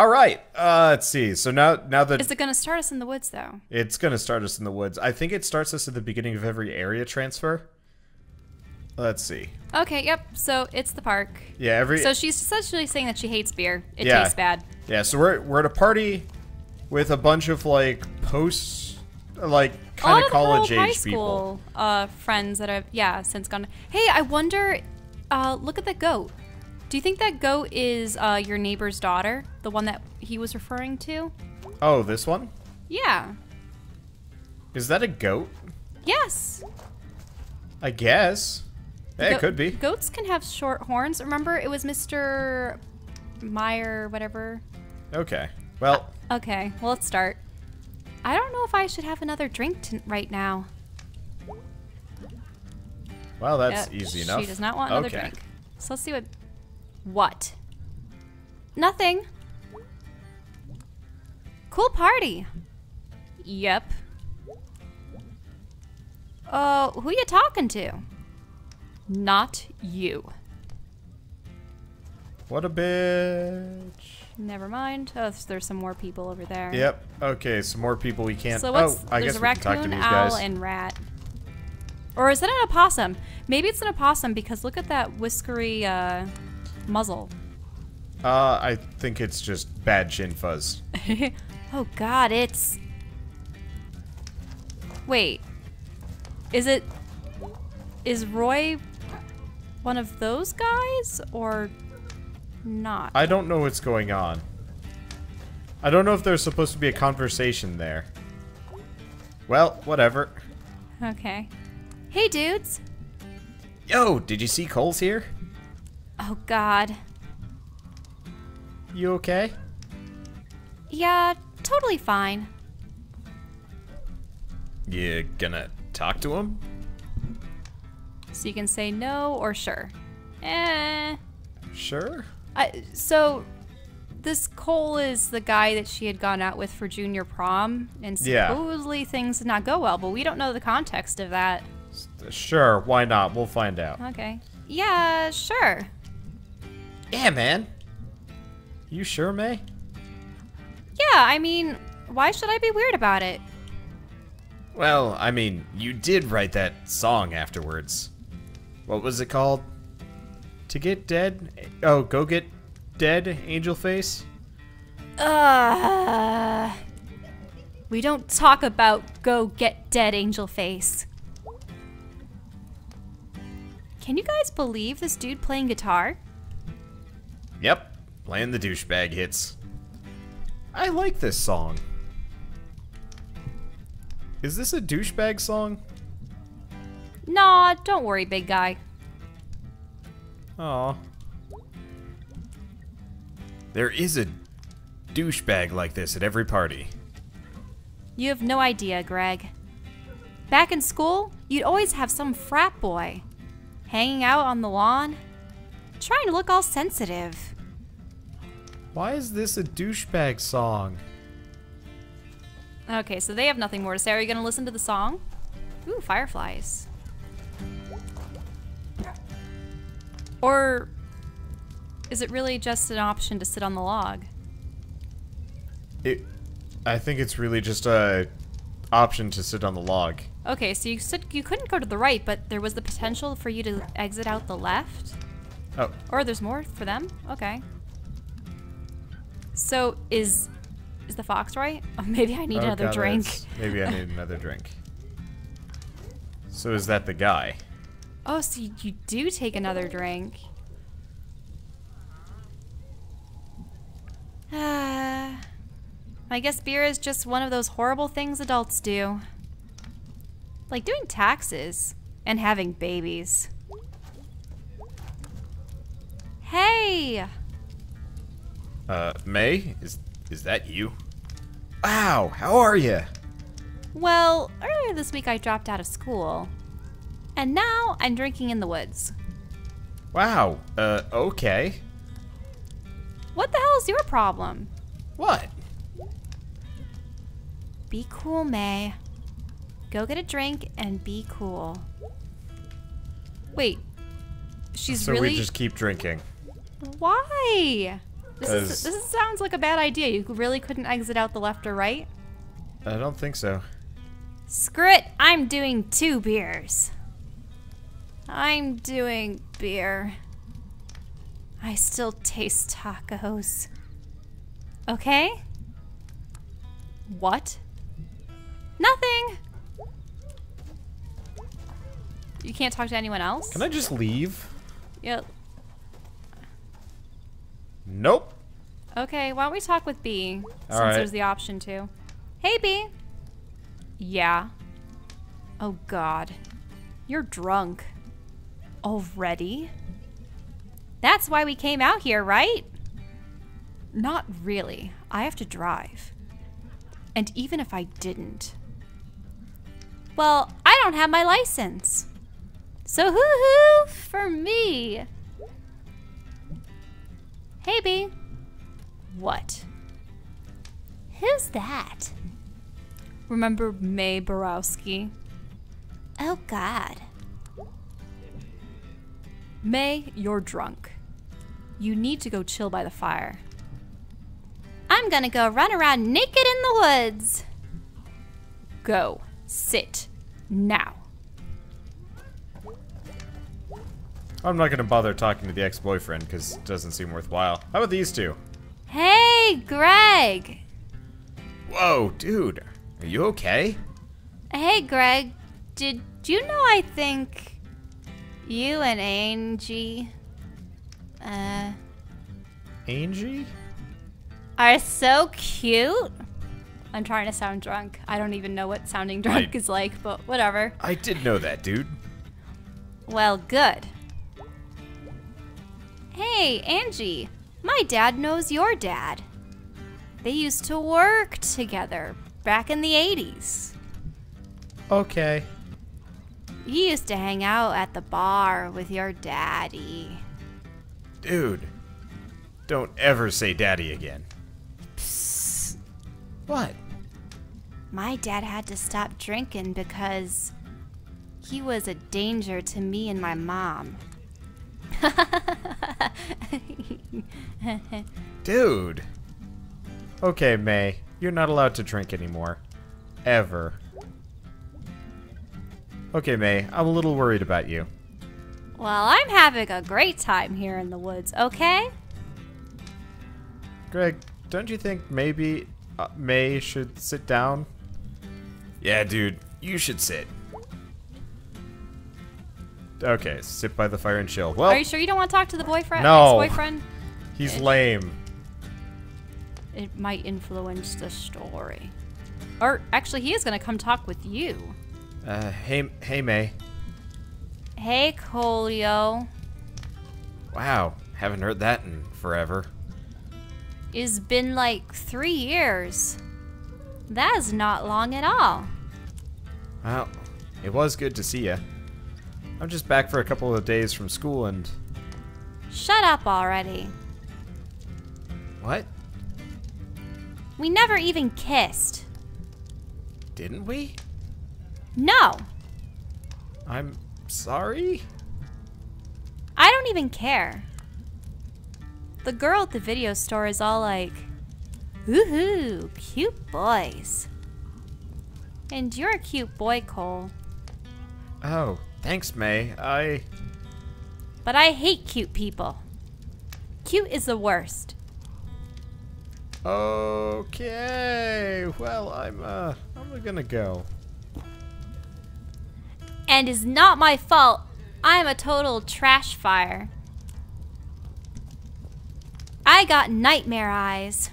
All right. Let's see. So now that... Is it going to start us in the woods, though? It's going to start us in the woods. I think it starts us at the beginning of every area transfer. Let's see. Okay, yep. So it's the park. Yeah, every... So she's essentially saying that she hates beer. It tastes bad. Yeah, so we're at a party with a bunch of, like, posts... Like, kind of college-age people. Friends that I've, since gone... Hey, I wonder... look at the goat. Do you think that goat is your neighbor's daughter? The one that he was referring to? Oh, this one? Yeah. Is that a goat? Yes. I guess. Hey, it could be. Goats can have short horns. Remember, it was Mr. Meyer, whatever. Okay. Well. Okay. Well, let's start. I don't know if I should have another drink right now. Well, that's easy enough. She does not want another drink. So let's see what... What? Nothing. Cool party. Yep. Who you talking to? Not you. What a bitch. Never mind. Oh, there's some more people over there. Yep. Okay, some more people we can't... So what's... I guess we can talk to these guys. There's a raccoon, owl, and rat. Or is it an opossum? Maybe it's an opossum because look at that whiskery, muzzle. I think it's just bad chin fuzz. Oh god, it's... Wait. Is it... Is Roy one of those guys? Or not? I don't know what's going on. I don't know if there's supposed to be a conversation there. Well, whatever. Okay. Hey, dudes! Yo, did you see Cole's here? Oh, God. You okay? Yeah, totally fine. You gonna talk to him? So you can say no or sure. Sure? So, this Cole is the guy that she had gone out with for junior prom, and supposedly things did not go well, but we don't know the context of that. Sure, why not? We'll find out. Okay. Yeah, sure. Yeah, man. You sure, May? Yeah, I mean, why should I be weird about it? Well, I mean, you did write that song afterwards. What was it called? To Get Dead? Oh, Go Get Dead, Angel Face? We don't talk about Go Get Dead, Angel Face. Can you guys believe this dude playing guitar? Yep, playing the douchebag hits. I like this song. Is this a douchebag song? Nah, don't worry, big guy. Aw. There is a douchebag like this at every party. You have no idea, Greg. Back in school, you'd always have some frat boy hanging out on the lawn, trying to look all sensitive. Why is this a douchebag song? Okay, so they have nothing more to say. Are you gonna listen to the song? Ooh, fireflies. Or is it really just an option to sit on the log? I think it's really just a option to sit on the log. Okay, so you couldn't go to the right, but there was the potential for you to exit out the left? Oh. Or there's more for them? Okay. So, is the fox right? Oh, maybe I need another drink. Maybe I need another drink. So is that the guy? Oh, so you do take another drink. I guess beer is just one of those horrible things adults do. Like doing taxes and having babies. Hey! May? Is that you? Wow, how are you? Well, earlier this week I dropped out of school. And now I'm drinking in the woods. Wow, okay. What the hell is your problem? What? Be cool, May. Go get a drink and be cool. Wait, she's really... So we just keep drinking. Why? This sounds like a bad idea. You really couldn't exit out the left or right? I don't think so. Screw it! I'm doing 2 beers. I'm doing beer. I still taste tacos. Okay? What? Nothing! You can't talk to anyone else? Can I just leave? Yeah. Nope. Okay, why don't we talk with Bea? Since there's the option to. Hey, Bea! Yeah. Oh, God. You're drunk. Already? That's why we came out here, right? Not really. I have to drive. And even if I didn't. Well, I don't have my license. So hoo-hoo for me. Hey, Bea. What? Who's that? Remember Mae Borowski? Oh, God. Mae, you're drunk. You need to go chill by the fire. I'm gonna go run around naked in the woods. Go. Sit. Now. I'm not gonna bother talking to the ex-boyfriend because it doesn't seem worthwhile. How about these two? Hey, Greg! Whoa, dude. Are you okay? Hey, Greg. Did you know I think... you and Angie, Angie? Are so cute. I'm trying to sound drunk. I don't even know what sounding drunk is like, but whatever. I did know that, dude. Well, good. Hey, Angie, my dad knows your dad. They used to work together back in the 80s. Okay. You used to hang out at the bar with your daddy. Dude, don't ever say daddy again. Psst. What? My dad had to stop drinking because he was a danger to me and my mom. Dude. Okay, Mae, you're not allowed to drink anymore. Ever. Okay, Mae, I'm a little worried about you. Well, I'm having a great time here in the woods, okay? Greg, don't you think maybe Mae should sit down? Yeah, dude, you should sit. Okay, sit by the fire and chill. Well, are you sure you don't want to talk to the boyfriend? No. Ex-boyfriend? He's lame. It might influence the story. Or, actually, he is going to come talk with you. Hey, Mae. Hey, Coleo. Wow, haven't heard that in forever. It's been like 3 years. That is not long at all. Well, it was good to see ya. I'm just back for a couple of days from school and... Shut up already. What? We never even kissed. Didn't we? No! I'm sorry? I don't even care. The girl at the video store is all like, woohoo, cute boys. And you're a cute boy, Cole. Oh, thanks, Mae. But I hate cute people. Cute is the worst. Okay, well, I'm gonna go. And is not my fault. I'm a total trash fire. I got nightmare eyes.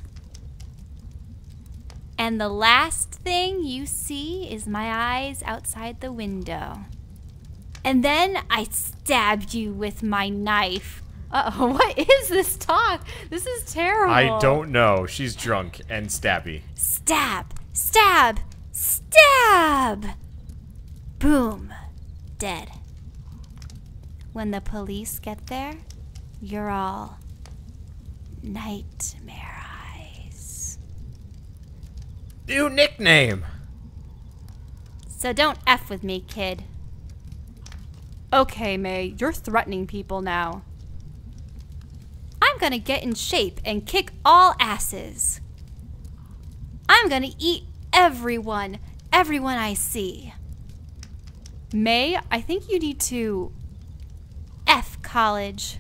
And the last thing you see is my eyes outside the window. And then I stabbed you with my knife. Uh-oh, what is this talk? This is terrible. I don't know. She's drunk and stabby. Stab, stab, stab. Boom. Dead. When the police get there, you're all nightmare eyes. New nickname! So don't F with me, kid. Okay, Mae, you're threatening people now. I'm I'm gonna get in shape and kick all asses. I'm gonna eat everyone I see. Mae, I think you need to F college.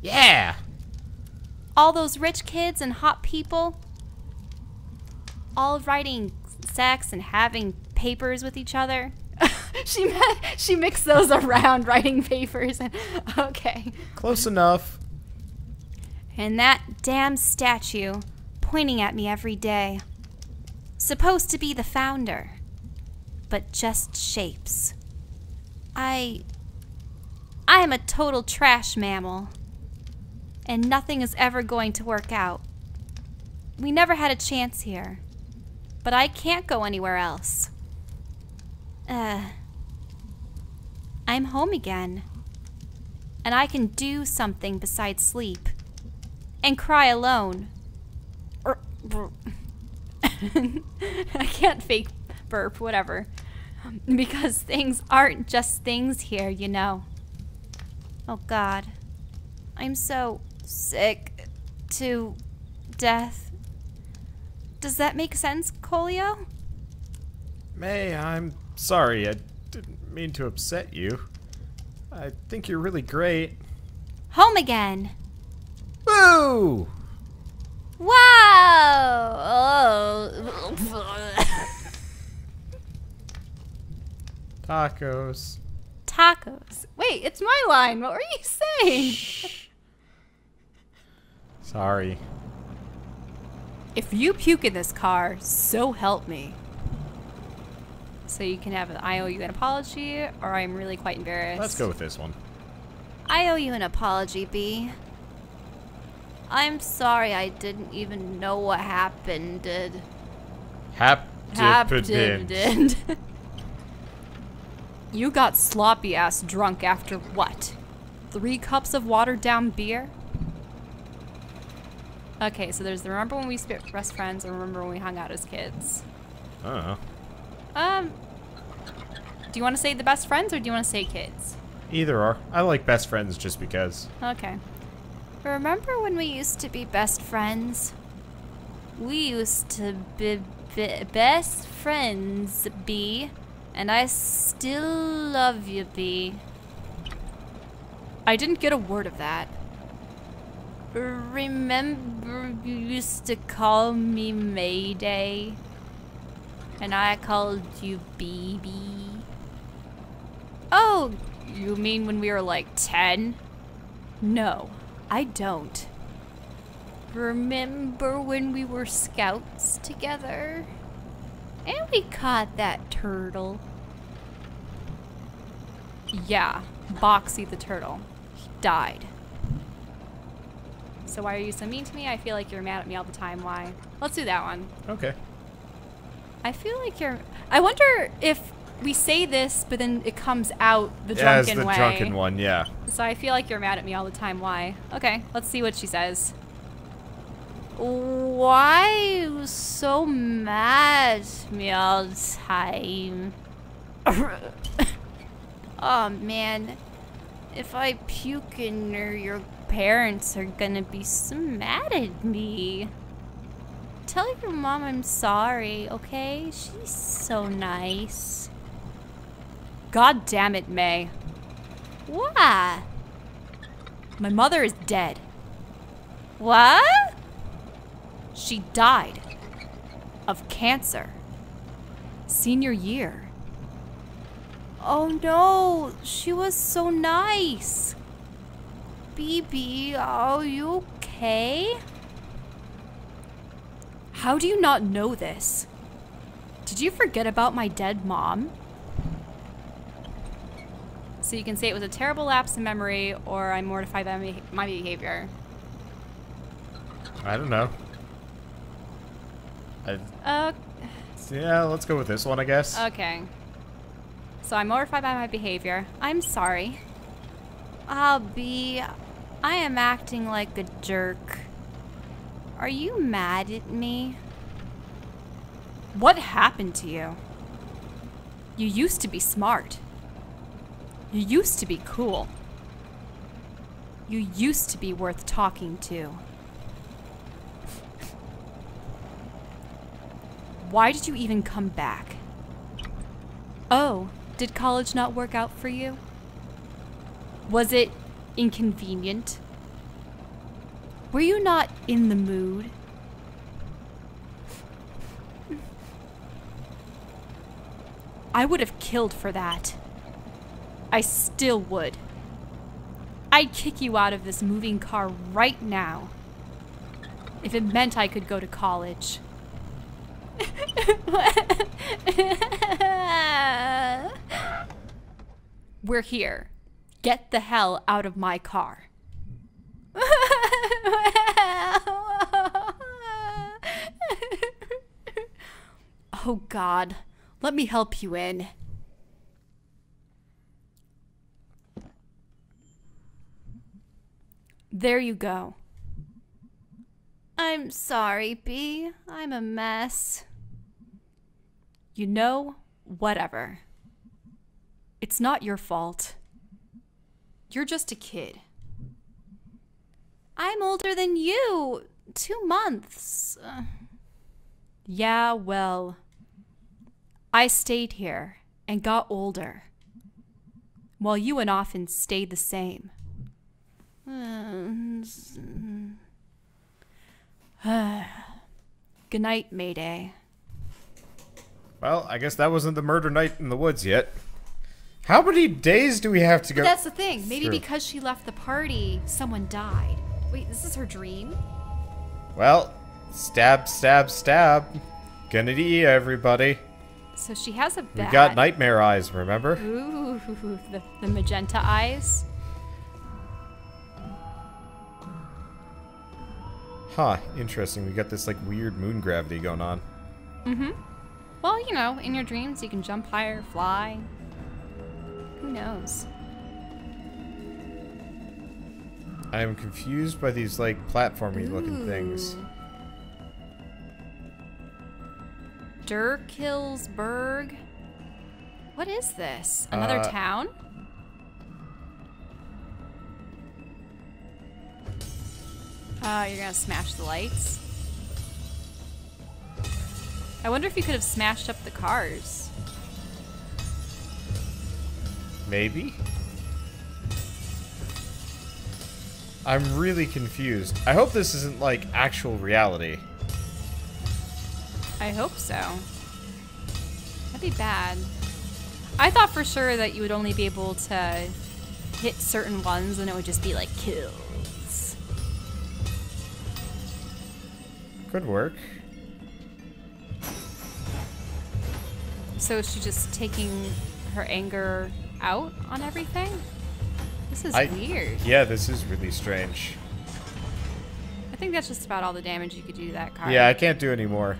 Yeah. All those rich kids and hot people, all writing sex and having papers with each other. She mixed those around, writing papers. Okay. Close enough. And that damn statue pointing at me every day. Supposed to be the founder, but just shapes. I am a total trash mammal, and nothing is ever going to work out. We never had a chance here, but I can't go anywhere else. I'm home again, and I can do something besides sleep and cry alone. I can't fake burp, whatever, because things aren't just things here, you know. Oh God, I'm so sick to death. Does that make sense, Coleo? Mae, I'm sorry, I didn't mean to upset you. I think you're really great. Home again! Woo! Wow! Oh. Tacos. Tacos. Wait, it's my line. What were you saying? Sorry. If you puke in this car, so help me. So you can have an I owe you an apology, or I'm really quite embarrassed. Let's go with this one. I owe you an apology, Bea. I'm sorry, I didn't even know what happened. Happened. You got sloppy ass drunk after what? 3 cups of watered down beer? Okay, so there's the remember when we spit best friends and remember when we hung out as kids. Do you want to say the best friends or do you want to say kids? Either or. I like best friends just because. Okay. Remember when we used to be best friends? We used to be, best friends, Bea, and I still love you, Bea. I didn't get a word of that. Remember you used to call me Mayday, and I called you Baby. Oh, you mean when we were like 10? No. I don't. Remember when we were scouts together? And we caught that turtle. Yeah, Boxy the turtle. He died. So why are you so mean to me? I feel like you're mad at me all the time. Why? Let's do that one. Okay. I feel like you're... I wonder if we say this, but then it comes out the drunken way. Yeah, it's the drunken one, yeah. So I feel like you're mad at me all the time. Why? Okay, let's see what she says. Why you so mad at me all the time? Oh, man. If I puke in her, your parents are gonna be so mad at me. Tell your mom I'm sorry, okay? She's so nice. God damn it, Mae. What? My mother is dead. What? She died of cancer. Senior year. Oh no, she was so nice. Bea, are you okay? How do you not know this? Did you forget about my dead mom? So you can say it was a terrible lapse in memory, or I'm mortified by my behavior. I don't know. Yeah, let's go with this one, I guess. Okay. So I'm mortified by my behavior. I'm sorry. Ah, Bea, I am acting like a jerk. Are you mad at me? What happened to you? You used to be smart. You used to be cool. You used to be worth talking to. Why did you even come back? Oh, did college not work out for you? Was it inconvenient? Were you not in the mood? I would have killed for that. I still would. I'd kick you out of this moving car right now. If it meant I could go to college. We're here. Get the hell out of my car. Oh God, let me help you in. There you go. I'm sorry, Bea. I'm a mess. You know, whatever. It's not your fault. You're just a kid. I'm older than you. 2 months. Yeah, well, I stayed here and got older, while you and often stayed the same. Good night, Mayday. Well, I guess that wasn't the murder night in the woods yet. How many days do we have to go? But that's the thing. Maybe because she left the party, someone died. Wait, this is her dream? Well, stab, stab, stab. Gonna eat everybody. So she has a bat. We got nightmare eyes, remember? Ooh, the magenta eyes. Huh, interesting. We got this, like, weird moon gravity going on. Mm-hmm. Well, you know, in your dreams, you can jump higher, fly. Who knows? I am confused by these, like, platformy-looking things. Dirk Hillsburg. What is this? Another town? You're gonna smash the lights. I wonder if you could have smashed up the cars. Maybe? I'm really confused. I hope this isn't, like, actual reality. I hope so. That'd be bad. I thought for sure that you would only be able to hit certain ones and it would just be, like, kill. Could work. So is she just taking her anger out on everything? This is weird. Yeah, this is really strange. I think that's just about all the damage you could do to that car. Yeah, I can't do any more.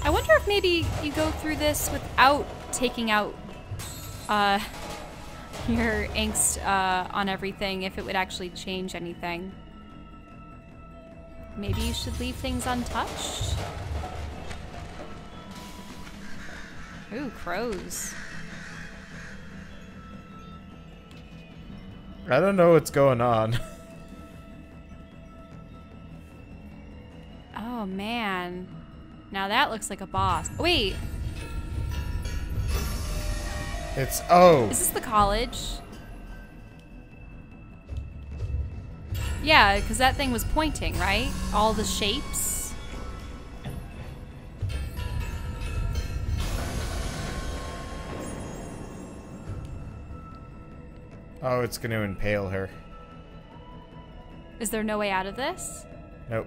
I wonder if maybe you go through this without taking out your angst on everything, if it would actually change anything. Maybe you should leave things untouched? Ooh, crows. I don't know what's going on. Oh, man. Now that looks like a boss. Wait! It's, oh. Is this the college? Yeah, because that thing was pointing, right? All the shapes. Oh, it's going to impale her. Is there no way out of this? Nope.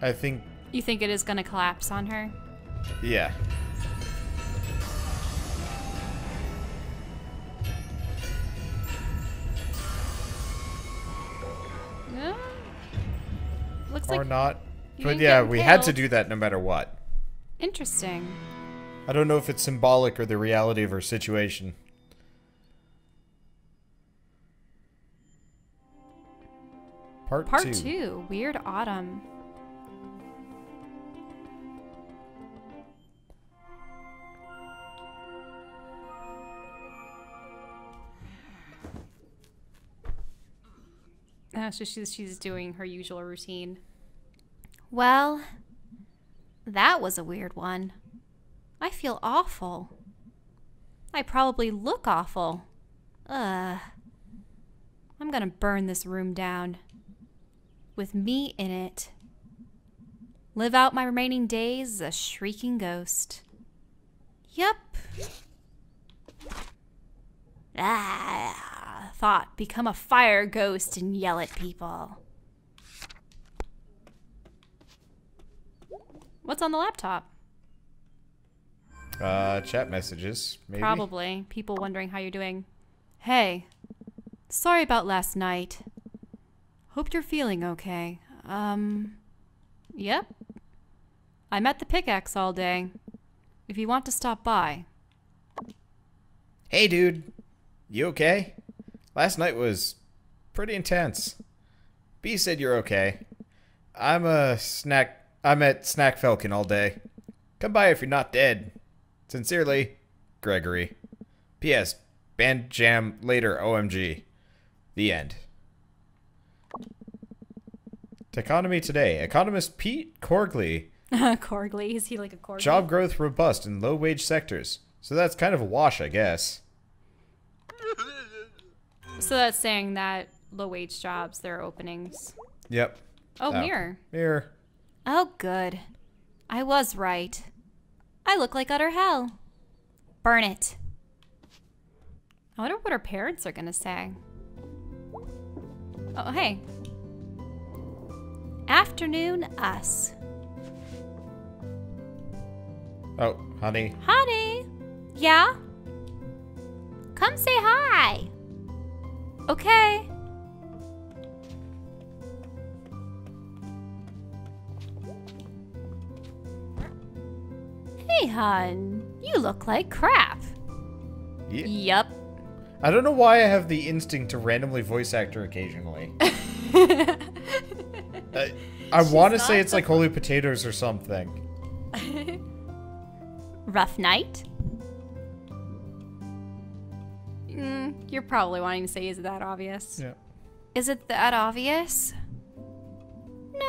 I think... You think it is going to collapse on her? Yeah. Or like not. But yeah, we had to do that no matter what. Interesting. I don't know if it's symbolic or the reality of her situation. Part two. Weird Autumn. So she's doing her usual routine. Well, that was a weird one. I feel awful. I probably look awful. Ugh. I'm gonna burn this room down. With me in it. Live out my remaining days as a shrieking ghost. Yep. Ah, thought, become a fire ghost and yell at people. What's on the laptop? Chat messages, maybe. Probably. People wondering how you're doing. Hey, sorry about last night. Hope you're feeling okay. Yep. I'm at the pickaxe all day. If you want to stop by. Hey, dude. You okay? Last night was pretty intense. Bea said you're okay. I'm at Snack Falcon all day. Come by if you're not dead. Sincerely, Gregory. P.S. Band jam later, OMG. The end. Economy today. Economist Pete Corgley. Corgley? Is he like a Corgley? Job growth robust in low-wage sectors. So that's kind of a wash, I guess. So that's saying that low-wage jobs, there are openings. Yep. Oh, mirror. Mirror. Oh, good. I was right. I look like utter hell. Burn it. I wonder what our parents are gonna say. Oh, hey. Afternoon us. Oh, honey. Honey? Yeah? Come say hi. Okay. Hey, hon. You look like crap. Yeah. Yep. I don't know why I have the instinct to randomly voice actor occasionally. I want to say it's like Holy Potatoes or something. Rough night? You're probably wanting to say, is it that obvious? Yeah. Is it that obvious? No,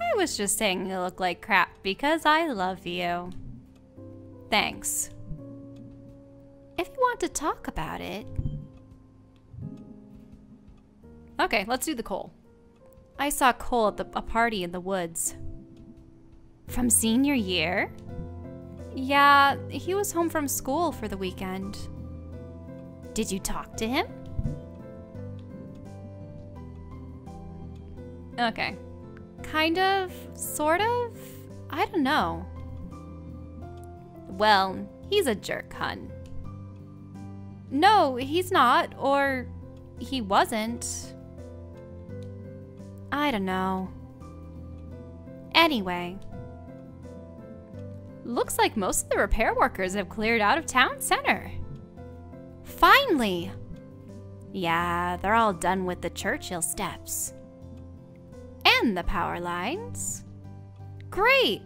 I was just saying you look like crap because I love you. Thanks. If you want to talk about it. Okay, let's do the Cole. I saw Cole at a party in the woods. From senior year? Yeah, he was home from school for the weekend. Did you talk to him? Okay. Kind of? Sort of? I don't know. Well, he's a jerk, hun. No, he's not, or he wasn't. I don't know. Anyway. Looks like most of the repair workers have cleared out of town center. Finally! Yeah, they're all done with the Churchill Steps. And the power lines. Great!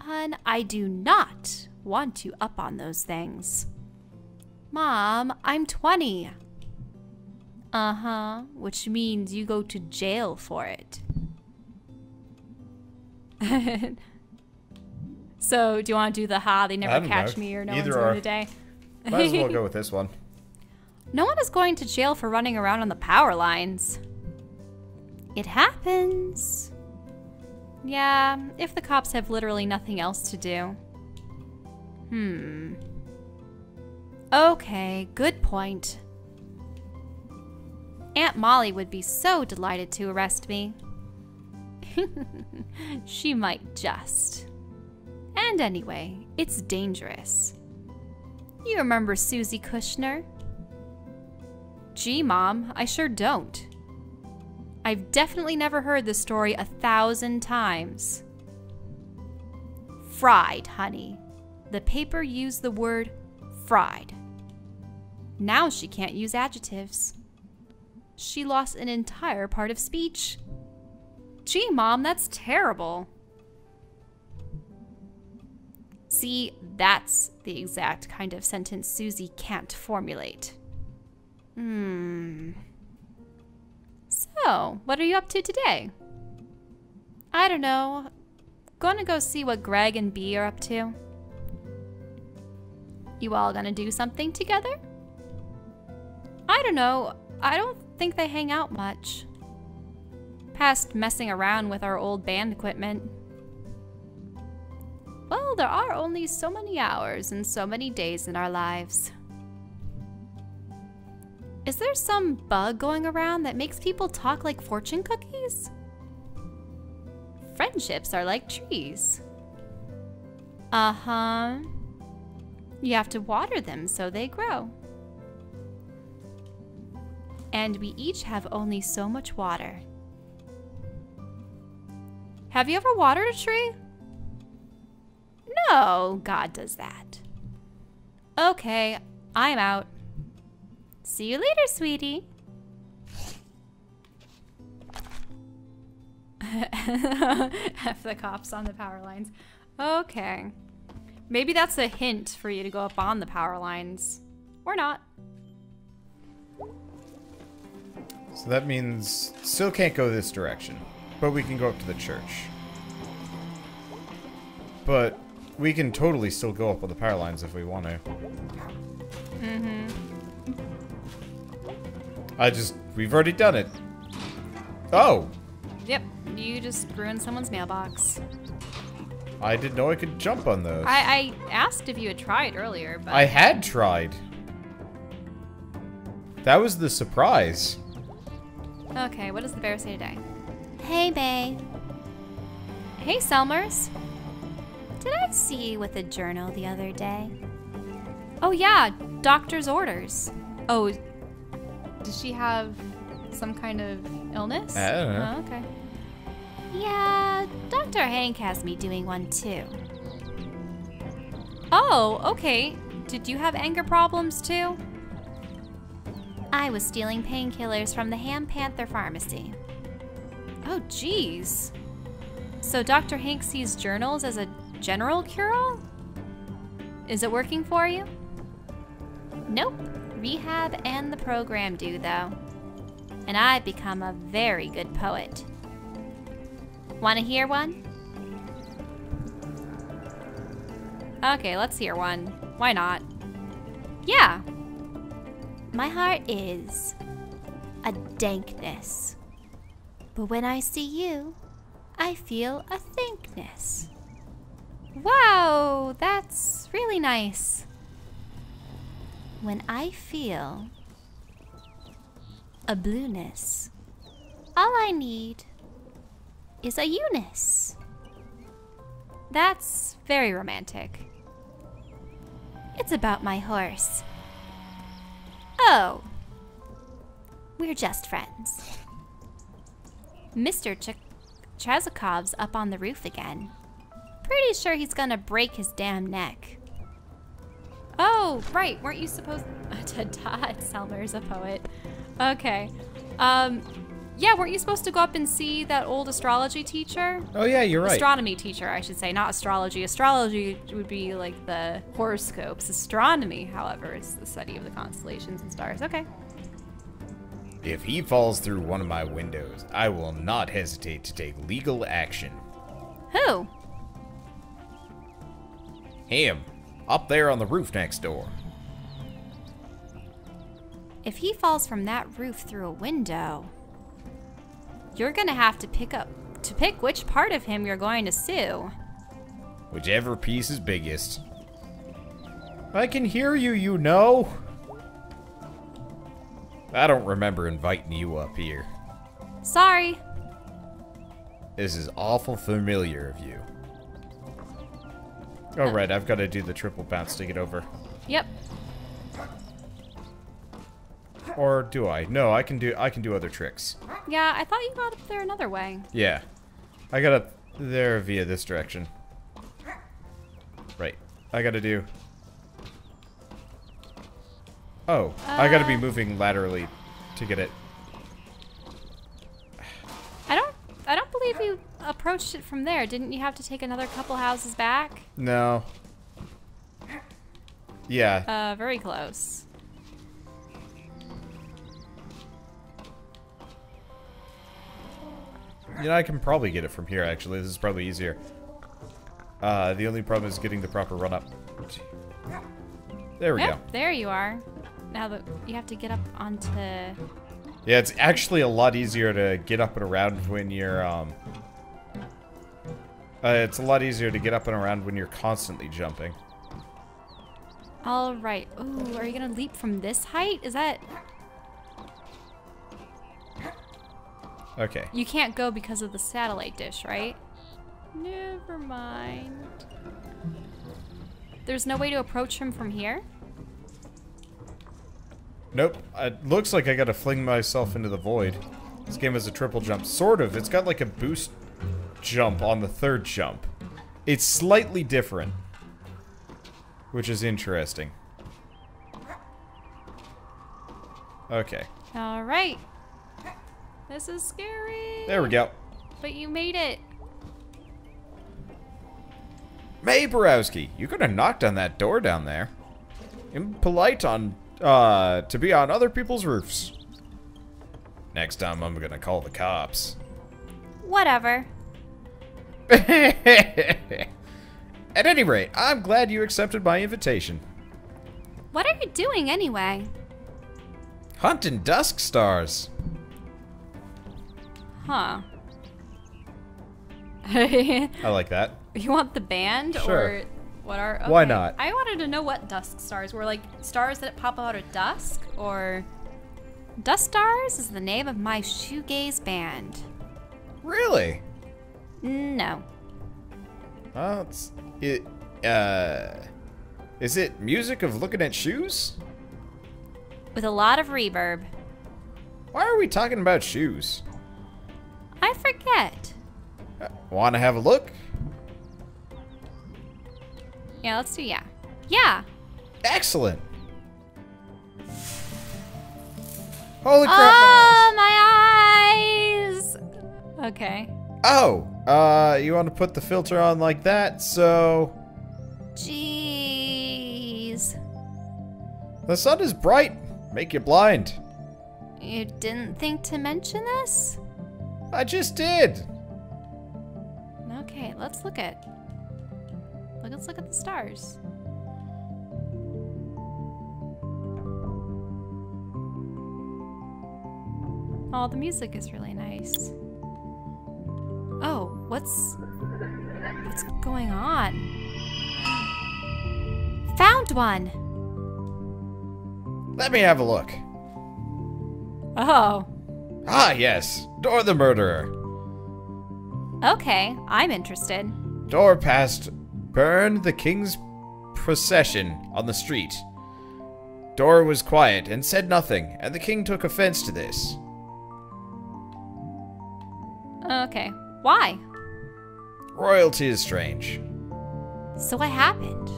Hun, I do not want you up on those things. Mom, I'm 20. Uh-huh, which means you go to jail for it. So, do you want to do the ha, they never catch me, or no one's going to die? Might as well go with this one. No one is going to jail for running around on the power lines. It happens. Yeah, if the cops have literally nothing else to do. Hmm. Okay, good point. Aunt Molly would be so delighted to arrest me. She might just. And anyway, it's dangerous. You remember Susie Kushner? Gee, Mom, I sure don't. I've definitely never heard this story 1,000 times. Fried, honey. The paper used the word fried. Now she can't use adjectives. She lost an entire part of speech. Gee, Mom, that's terrible. See, that's the exact kind of sentence Susie can't formulate. So, what are you up to today? I don't know. Gonna go see what Greg and Bea are up to. You all gonna do something together? I don't know. I don't think they hang out much. Past messing around with our old band equipment. Well, there are only so many hours and so many days in our lives. Is there some bug going around that makes people talk like fortune cookies? Friendships are like trees. Uh-huh. You have to water them so they grow. And we each have only so much water. Have you ever watered a tree? No, God does that. Okay, I'm out. See you later, sweetie. F the cops on the power lines. Okay. Maybe that's a hint for you to go up on the power lines. Or not. So that means still can't go this direction. But we can go up to the church. But we can totally still go up on the power lines if we want to. Mm-hmm. We've already done it. Oh! Yep, you just ruined someone's mailbox. I didn't know I could jump on those. I asked if you had tried earlier, but... I had tried. That was the surprise. Okay, what does the bear say today? Hey, Bea. Hey, Selmers. Did I see you with a journal the other day? Oh, yeah, doctor's orders. Oh, does she have some kind of illness? I don't know. Oh, okay. Yeah, Dr. Hank has me doing one too. Oh, okay. Did you have anger problems too? I was stealing painkillers from the Ham Panther pharmacy. Oh, geez. So Dr. Hank sees journals as a general cure-all? Is it working for you? Nope. Rehab and the program do, though. And I've become a very good poet. Want to hear one? Okay, let's hear one. Why not? Yeah! My heart is a dankness. But when I see you, I feel a thankness. Wow, that's really nice. When I feel a blueness, all I need is a Eunice. That's very romantic. It's about my horse. Oh, we're just friends. Mr. Chazokov's up on the roof again. Pretty sure he's gonna break his damn neck. Oh, right, weren't you supposed to Selmer's a poet. Okay. Yeah, weren't you supposed to go up and see that old astrology teacher? Oh yeah, you're right. Astronomy teacher, I should say, not astrology. Astrology would be like the horoscopes. Astronomy, however, is the study of the constellations and stars. Okay. If he falls through one of my windows, I will not hesitate to take legal action. Who? Him. Up there on the roof next door. If he falls from that roof through a window, you're gonna have to pick which part of him you're going to sue. Whichever piece is biggest. I can hear you, you know. I don't remember inviting you up here. Sorry. This is awful familiar of you. Oh, right, I've got to do the triple bounce to get over. Yep. Or do I? No, I can do other tricks. Yeah, I thought you got up there another way. Yeah. I got up there via this direction. Right. I got to do... Oh, I got to be moving laterally to get it. I don't believe you approached it from there. Didn't you have to take another couple houses back? No. Yeah. Very close. You know, I can probably get it from here, actually. This is probably easier. The only problem is getting the proper run-up. There we go. There you are. Now that you have to get up onto... Yeah, it's actually a lot easier to get up and around when you're, it's a lot easier to get up and around when you're constantly jumping. Alright. Ooh, are you gonna leap from this height? Is that... Okay. You can't go because of the satellite dish, right? Never mind. There's no way to approach him from here? Nope. It looks like I gotta fling myself into the void. This game has a triple jump. Sort of. It's got like a boost jump on the third jump. It's slightly different. Which is interesting. Okay. Alright. This is scary. There we go. But you made it. Mae Borowski, you could have knocked on that door down there. Impolite on to be on other people's roofs. Next time I'm gonna call the cops. Whatever. At any rate, I'm glad you accepted my invitation. What are you doing anyway? Hunting dusk stars. Huh. I like that. You want the band? Sure. Or what are... Okay. Why not? I wanted to know what dusk stars were. Like, stars that pop out at dusk? Or... Dust Stars is the name of my shoegaze band. Really? No. Well, it's... It, is it music of looking at shoes? With a lot of reverb. Why are we talking about shoes? I forget. Want to have a look? Yeah, let's do yeah. Yeah! Excellent! Holy crap! Oh, my eyes! Okay. Oh! You want to put the filter on like that, so... Jeez. The sun is bright. Make you blind. You didn't think to mention this? I just did. Okay, let's look at... Let's look at the stars. Oh, the music is really nice. Oh, what's going on? Found one! Let me have a look. Oh. Ah, yes. Door the murderer. Okay, I'm interested. Door past... Burn the king's procession on the street. Dora was quiet and said nothing, and the king took offense to this. Okay. Why? Royalty is strange. So what happened?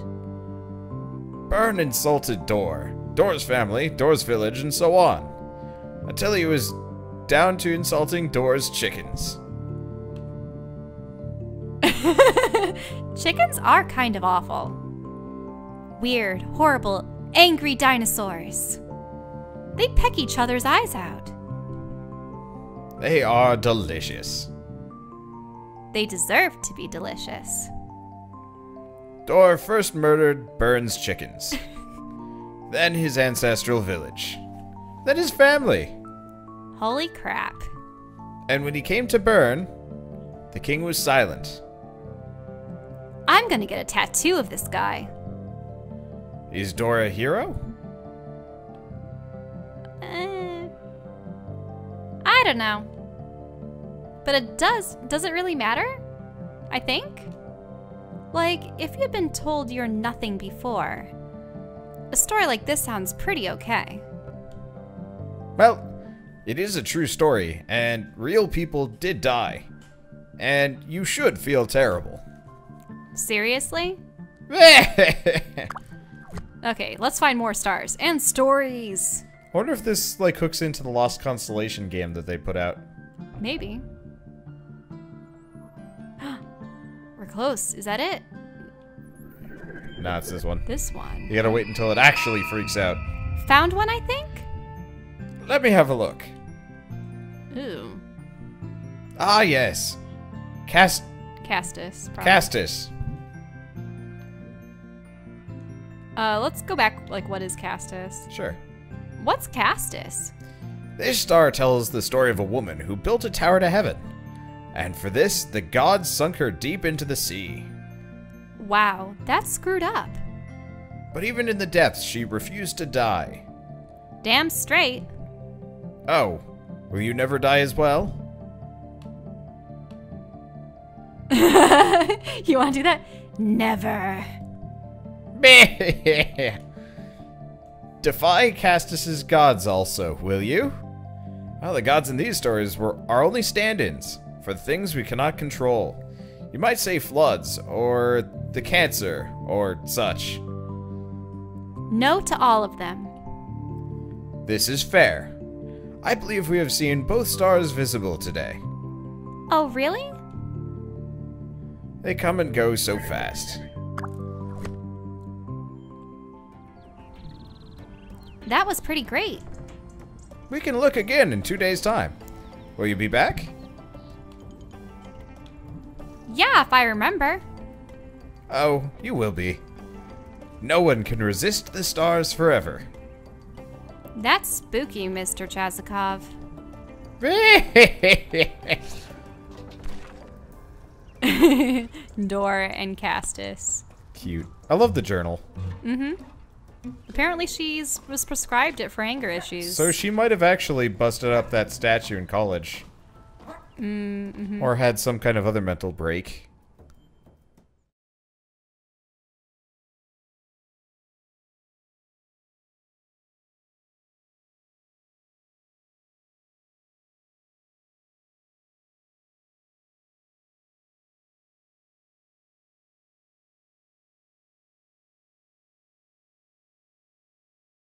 Burn insulted Dora, Dora's family, Dora's village, and so on. Until he was down to insulting Dora's chickens. Chickens are kind of awful. Weird, horrible, angry dinosaurs. They peck each other's eyes out. They are delicious. They deserve to be delicious. Dor first murdered Burns' chickens. Then his ancestral village. Then his family. Holy crap. And when he came to Burn, the king was silent. I'm gonna get a tattoo of this guy. Is Dora a hero? I don't know. But it does it really matter? I think. Like, if you've been told you're nothing before, a story like this sounds pretty okay. Well, it is a true story, and real people did die. And you should feel terrible. Seriously? Okay, let's find more stars and stories. I wonder if this like hooks into the Lost Constellation game that they put out. Maybe. We're close. Is that it? Nah, it's this one. This one. You gotta wait until it actually freaks out. Found one, I think? Let me have a look. Ooh. Ah, yes. Castus. Probably. Castus. Let's go back, like, what is Castus? Sure. What's Castus? This star tells the story of a woman who built a tower to heaven. And for this, the gods sunk her deep into the sea. Wow, that's screwed up. But even in the depths, she refused to die. Damn straight. Oh, will you never die as well? You want to do that? Never. Defy Castus's gods also, will you? Well, the gods in these stories were our only stand-ins for the things we cannot control. You might say floods, or the cancer, or such. No to all of them. This is fair. I believe we have seen both stars visible today. Oh, really? They come and go so fast. That was pretty great. We can look again in 2 days' time. Will you be back? Yeah, if I remember. Oh, you will be. No one can resist the stars forever. That's spooky, Mr. Chazokov. Dor and Castus. Cute. I love the journal. Mm-hmm. Apparently was prescribed it for anger issues. So she might have actually busted up that statue in college. Mm-hmm. Or had some kind of other mental break.